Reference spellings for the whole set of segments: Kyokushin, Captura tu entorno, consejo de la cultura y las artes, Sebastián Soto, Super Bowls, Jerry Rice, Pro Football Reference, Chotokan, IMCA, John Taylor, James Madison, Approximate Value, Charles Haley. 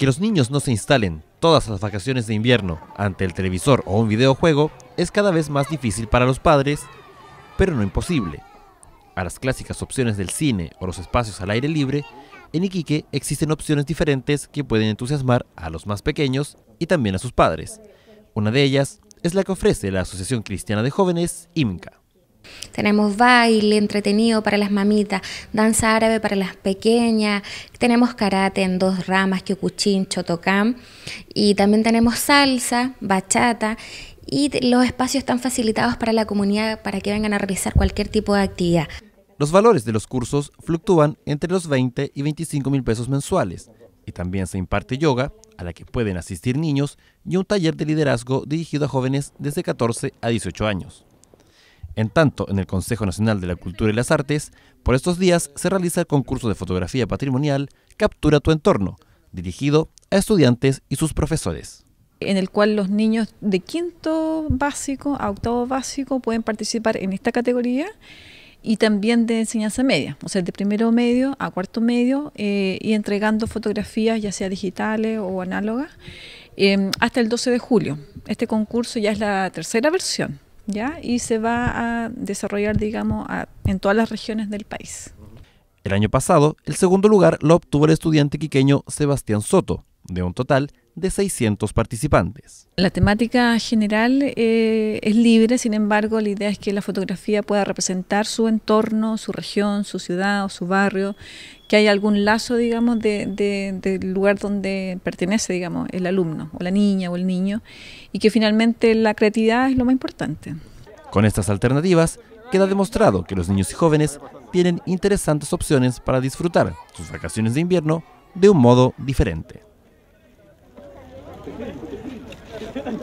Que los niños no se instalen todas las vacaciones de invierno ante el televisor o un videojuego es cada vez más difícil para los padres, pero no imposible. A las clásicas opciones del cine o los espacios al aire libre, en Iquique existen opciones diferentes que pueden entusiasmar a los más pequeños y también a sus padres. Una de ellas es la que ofrece la Asociación Cristiana de Jóvenes, IMCA. Tenemos baile entretenido para las mamitas, danza árabe para las pequeñas, tenemos karate en 2 ramas, Kyokushin, Chotokan, y también tenemos salsa, bachata, y los espacios están facilitados para la comunidad para que vengan a realizar cualquier tipo de actividad. Los valores de los cursos fluctúan entre los 20 y 25 mil pesos mensuales, y también se imparte yoga, a la que pueden asistir niños, y un taller de liderazgo dirigido a jóvenes desde 14 a 18 años. En tanto, en el Consejo Nacional de la Cultura y las Artes, por estos días se realiza el concurso de fotografía patrimonial Captura tu entorno, dirigido a estudiantes y sus profesores. En el cual los niños de quinto básico a octavo básico pueden participar en esta categoría y también de enseñanza media, o sea, de primero medio a cuarto medio y entregando fotografías ya sea digitales o análogas hasta el 12 de julio. Este concurso ya es la tercera versión. ¿Ya? Y se va a desarrollar, digamos, en todas las regiones del país. El año pasado, el segundo lugar lo obtuvo el estudiante quiqueño Sebastián Soto, de un total de 600 participantes. La temática general es libre, sin embargo, la idea es que la fotografía pueda representar su entorno, su región, su ciudad o su barrio, que haya algún lazo, digamos, del lugar donde pertenece, digamos, el alumno, o la niña o el niño, y que finalmente la creatividad es lo más importante. Con estas alternativas, queda demostrado que los niños y jóvenes tienen interesantes opciones para disfrutar sus vacaciones de invierno de un modo diferente. No, no,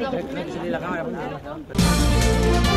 no, no, no, no, no.